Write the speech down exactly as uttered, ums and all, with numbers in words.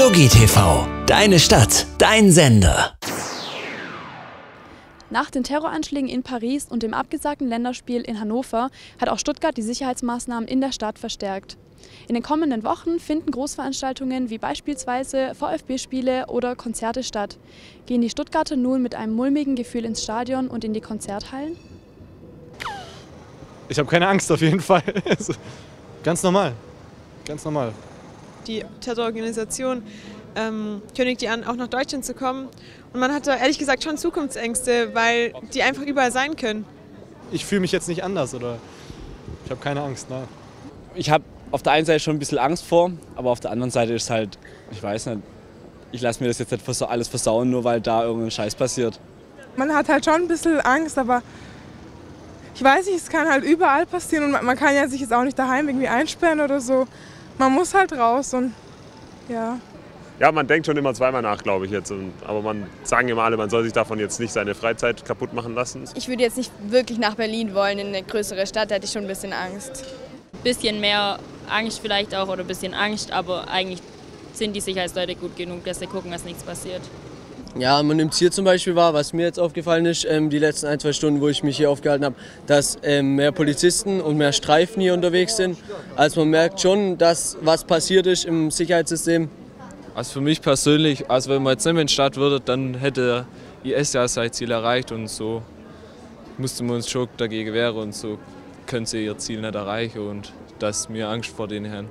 Stuggi T V, deine Stadt, dein Sender. Nach den Terroranschlägen in Paris und dem abgesagten Länderspiel in Hannover hat auch Stuttgart die Sicherheitsmaßnahmen in der Stadt verstärkt. In den kommenden Wochen finden Großveranstaltungen wie beispielsweise VfB-Spiele oder Konzerte statt. Gehen die Stuttgarter nun mit einem mulmigen Gefühl ins Stadion und in die Konzerthallen? Ich habe keine Angst auf jeden Fall. Ganz normal. Ganz normal. Die Terrororganisation ähm, kündigt die an, auch nach Deutschland zu kommen. Und man hatte ehrlich gesagt schon Zukunftsängste, weil die einfach überall sein können. Ich fühle mich jetzt nicht anders, oder? Ich habe keine Angst, nein. Ich habe auf der einen Seite schon ein bisschen Angst vor, aber auf der anderen Seite ist halt, ich weiß nicht, ich lasse mir das jetzt nicht alles versauen, nur weil da irgendein Scheiß passiert. Man hat halt schon ein bisschen Angst, aber ich weiß nicht, es kann halt überall passieren und man kann ja sich jetzt auch nicht daheim irgendwie einsperren oder so. Man muss halt raus und ja. Ja, man denkt schon immer zweimal nach, glaube ich jetzt. Und, aber man sagen immer alle, man soll sich davon jetzt nicht seine Freizeit kaputt machen lassen. Ich würde jetzt nicht wirklich nach Berlin wollen, in eine größere Stadt, da hätte ich schon ein bisschen Angst. Ein bisschen mehr Angst vielleicht auch oder ein bisschen Angst, aber eigentlich sind die Sicherheitsleute gut genug, dass sie gucken, dass nichts passiert. Ja, man nimmt es hier zum Beispiel wahr, was mir jetzt aufgefallen ist, ähm, die letzten ein, zwei Stunden, wo ich mich hier aufgehalten habe, dass ähm, mehr Polizisten und mehr Streifen hier unterwegs sind. Also man merkt schon, dass was passiert ist im Sicherheitssystem. Also für mich persönlich, also wenn man jetzt nicht mehr in die Stadt würde, dann hätte der I S ja sein Ziel erreicht und so mussten wir uns schon dagegen wehren und so können sie ihr Ziel nicht erreichen und das mir Angst vor denen haben.